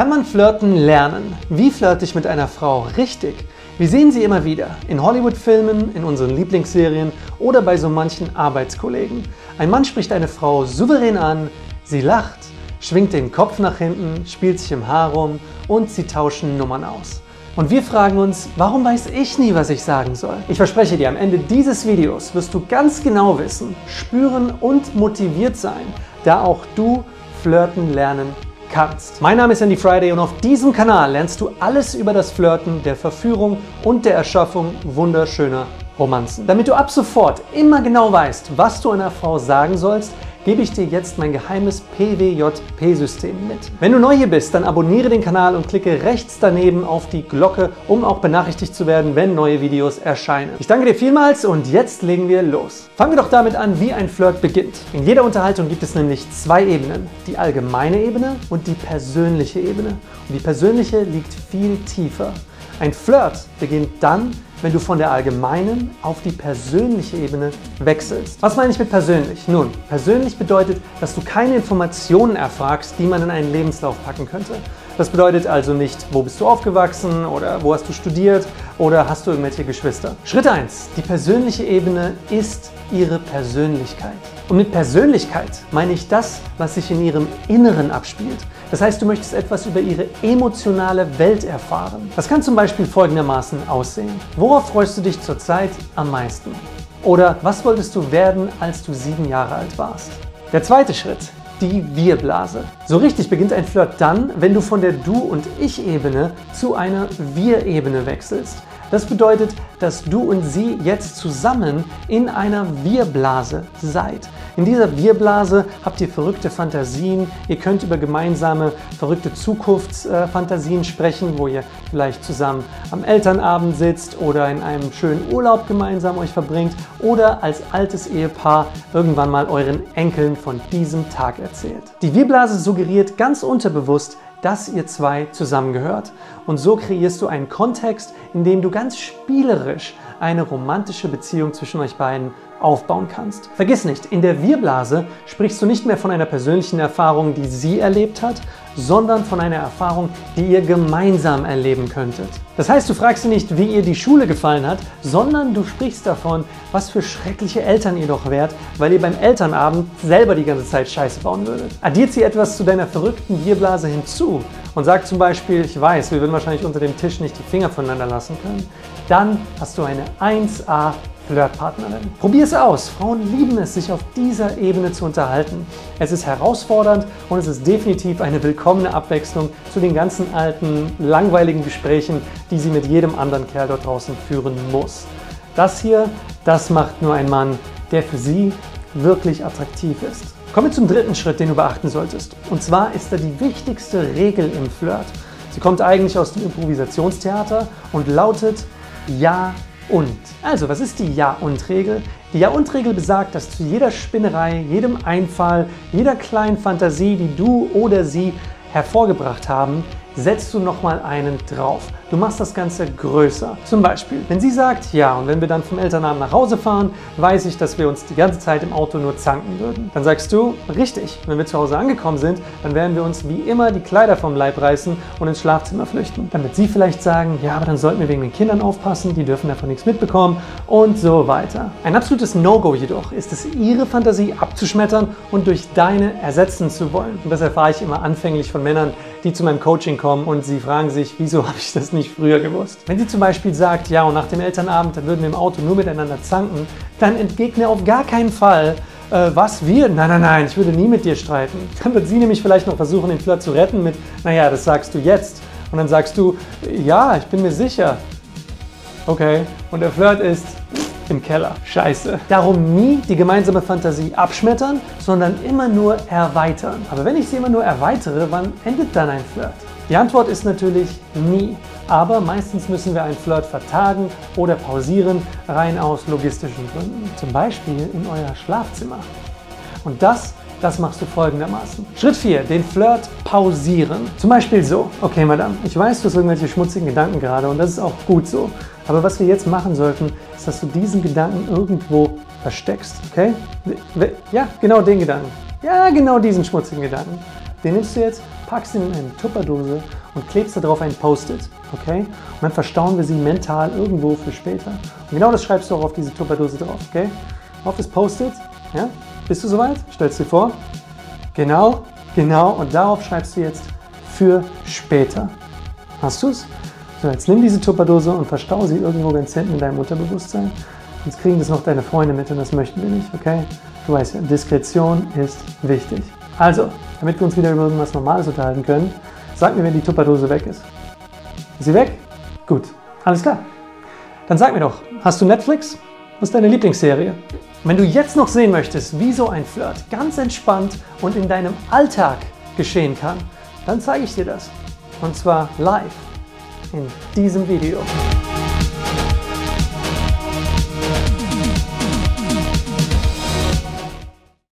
Kann man flirten lernen? Wie flirte ich mit einer Frau richtig? Wir sehen sie immer wieder in Hollywood-Filmen, in unseren Lieblingsserien oder bei so manchen Arbeitskollegen. Ein Mann spricht eine Frau souverän an, sie lacht, schwingt den Kopf nach hinten, spielt sich im Haar rum und sie tauschen Nummern aus. Und wir fragen uns, warum weiß ich nie, was ich sagen soll? Ich verspreche dir, am Ende dieses Videos wirst du ganz genau wissen, spüren und motiviert sein, da auch du flirten lernen kannst. Mein Name ist Andy Friday und auf diesem Kanal lernst du alles über das Flirten, der Verführung und der Erschaffung wunderschöner Romanzen. Damit du ab sofort immer genau weißt, was du einer Frau sagen sollst, gebe ich dir jetzt mein geheimes PWJP-System mit. Wenn du neu hier bist, dann abonniere den Kanal und klicke rechts daneben auf die Glocke, um auch benachrichtigt zu werden, wenn neue Videos erscheinen. Ich danke dir vielmals und jetzt legen wir los. Fangen wir doch damit an, wie ein Flirt beginnt. In jeder Unterhaltung gibt es nämlich zwei Ebenen. Die allgemeine Ebene und die persönliche Ebene. Und die persönliche liegt viel tiefer. Ein Flirt beginnt dann, wenn du von der allgemeinen auf die persönliche Ebene wechselst. Was meine ich mit persönlich? Nun, persönlich bedeutet, dass du keine Informationen erfragst, die man in einen Lebenslauf packen könnte. Das bedeutet also nicht, wo bist du aufgewachsen oder wo hast du studiert oder hast du irgendwelche Geschwister. Schritt 1. Die persönliche Ebene ist ihre Persönlichkeit. Und mit Persönlichkeit meine ich das, was sich in ihrem Inneren abspielt. Das heißt, du möchtest etwas über ihre emotionale Welt erfahren. Das kann zum Beispiel folgendermaßen aussehen. Worauf freust du dich zurzeit am meisten? Oder was wolltest du werden, als du 7 Jahre alt warst? Der zweite Schritt, die Wir-Blase. So richtig beginnt ein Flirt dann, wenn du von der Du- und Ich-Ebene zu einer Wir-Ebene wechselst. Das bedeutet, dass du und sie jetzt zusammen in einer Wir-Blase seid. In dieser Wir-Blase habt ihr verrückte Fantasien, ihr könnt über gemeinsame verrückte Zukunftsfantasien sprechen, wo ihr vielleicht zusammen am Elternabend sitzt oder in einem schönen Urlaub gemeinsam euch verbringt oder als altes Ehepaar irgendwann mal euren Enkeln von diesem Tag erzählt. Die Wir-Blase suggeriert ganz unterbewusst, dass ihr zwei zusammengehört. Und so kreierst du einen Kontext, in dem du ganz spielerisch eine romantische Beziehung zwischen euch beiden aufbauen kannst. Vergiss nicht, in der Wir-Blase sprichst du nicht mehr von einer persönlichen Erfahrung, die sie erlebt hat, sondern von einer Erfahrung, die ihr gemeinsam erleben könntet. Das heißt, du fragst sie nicht, wie ihr die Schule gefallen hat, sondern du sprichst davon, was für schreckliche Eltern ihr doch wärt, weil ihr beim Elternabend selber die ganze Zeit Scheiße bauen würdet. Addiert sie etwas zu deiner verrückten Wir-Blase hinzu und sagt zum Beispiel, ich weiß, wir würden wahrscheinlich unter dem Tisch nicht die Finger voneinander lassen können, dann hast du eine 1A Flirtpartnerin. Probier es aus. Frauen lieben es, sich auf dieser Ebene zu unterhalten. Es ist herausfordernd und es ist definitiv eine willkommene Abwechslung zu den ganzen alten, langweiligen Gesprächen, die sie mit jedem anderen Kerl dort draußen führen muss. Das hier, das macht nur ein Mann, der für sie wirklich attraktiv ist. Kommen wir zum dritten Schritt, den du beachten solltest. Und zwar ist da die wichtigste Regel im Flirt. Sie kommt eigentlich aus dem Improvisationstheater und lautet Ja und. Also, was ist die Ja-und-Regel? Die Ja-und-Regel besagt, dass zu jeder Spinnerei, jedem Einfall, jeder kleinen Fantasie, die du oder sie hervorgebracht haben, setzt du nochmal einen drauf. Du machst das Ganze größer. Zum Beispiel, wenn sie sagt, ja, und wenn wir dann vom Elternabend nach Hause fahren, weiß ich, dass wir uns die ganze Zeit im Auto nur zanken würden. Dann sagst du, richtig, wenn wir zu Hause angekommen sind, dann werden wir uns wie immer die Kleider vom Leib reißen und ins Schlafzimmer flüchten. Dann wird sie vielleicht sagen, ja, aber dann sollten wir wegen den Kindern aufpassen, die dürfen davon nichts mitbekommen und so weiter. Ein absolutes No-Go jedoch ist es, ihre Fantasie abzuschmettern und durch deine ersetzen zu wollen. Und das erfahre ich immer anfänglich von Männern, die zu meinem Coaching kommen und sie fragen sich, wieso habe ich das nicht früher gewusst? Wenn sie zum Beispiel sagt, ja, und nach dem Elternabend, dann würden wir im Auto nur miteinander zanken, dann entgegne auf gar keinen Fall, was wir? Nein, nein, nein, ich würde nie mit dir streiten. Dann wird sie nämlich vielleicht noch versuchen, den Flirt zu retten mit, naja, das sagst du jetzt. Und dann sagst du, ja, ich bin mir sicher. Okay, und der Flirt ist im Keller. Scheiße. Darum nie die gemeinsame Fantasie abschmettern, sondern immer nur erweitern. Aber wenn ich sie immer nur erweitere, wann endet dann ein Flirt? Die Antwort ist natürlich nie. Aber meistens müssen wir einen Flirt vertagen oder pausieren, rein aus logistischen Gründen. Zum Beispiel in euer Schlafzimmer. Und das machst du folgendermaßen. Schritt 4, den Flirt pausieren. Zum Beispiel so. Okay, Madame, ich weiß, du hast irgendwelche schmutzigen Gedanken gerade und das ist auch gut so. Aber was wir jetzt machen sollten, ist, dass du diesen Gedanken irgendwo versteckst, okay? Ja, genau den Gedanken. Ja, genau diesen schmutzigen Gedanken. Den nimmst du jetzt, packst ihn in eine Tupperdose und klebst da drauf ein Post-it, okay? Und dann verstauen wir sie mental irgendwo für später. Und genau das schreibst du auch auf diese Tupperdose drauf, okay? Auf das Post-it, ja? Bist du soweit? Stellst du dir vor? Genau, genau, und darauf schreibst du jetzt für später. Hast du's? So, jetzt nimm diese Tupperdose und verstau sie irgendwo ganz hinten in deinem Unterbewusstsein. Jetzt kriegen das noch deine Freunde mit und das möchten wir nicht, okay? Du weißt ja, Diskretion ist wichtig. Also, damit wir uns wieder über irgendwas Normales unterhalten können, sag mir, wenn die Tupperdose weg ist. Ist sie weg? Gut, alles klar. Dann sag mir doch, hast du Netflix? Was ist deine Lieblingsserie? Wenn du jetzt noch sehen möchtest, wie so ein Flirt ganz entspannt und in deinem Alltag geschehen kann, dann zeige ich dir das. Und zwar live in diesem Video.